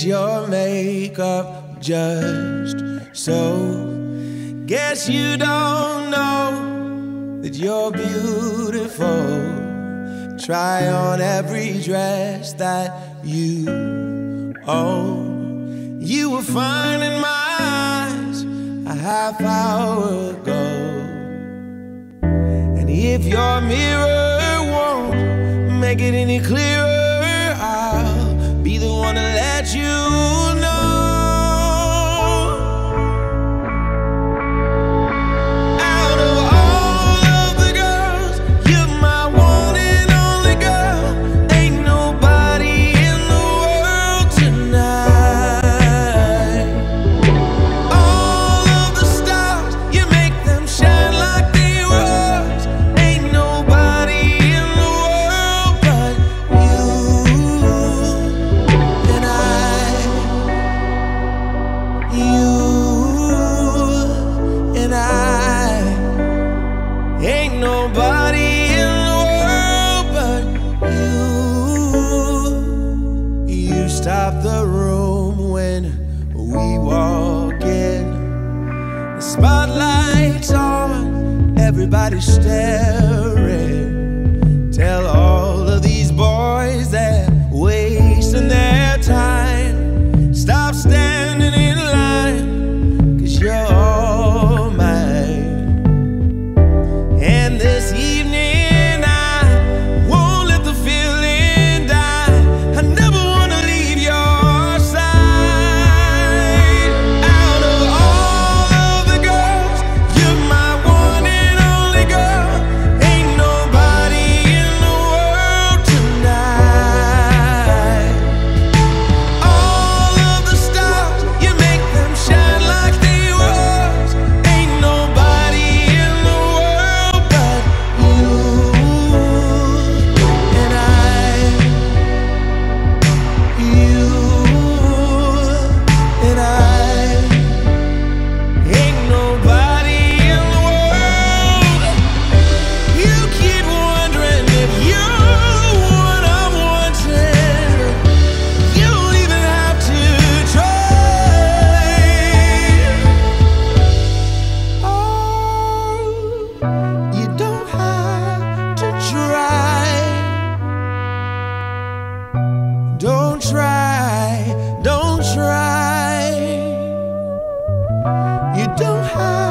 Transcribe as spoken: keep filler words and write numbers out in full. is your makeup just so? Guess you don't know that you're beautiful. Try on every dress that you own. You were fine in my eyes a half hour ago. And if your mirror won't make it any clearer, to let you know, out of all of the girls, you're my one and only girl. Ain't nobody in the world tonight. All of the stars, you make them shine like they rose. Ain't nobody in the world but you. Ain't nobody in the world but you. You stop the room when we walk in. The spotlight's on, everybody's staring. Tell all of these boys they're wasting their time. Stop standing in line, 'cause you're try, don't try. You don't have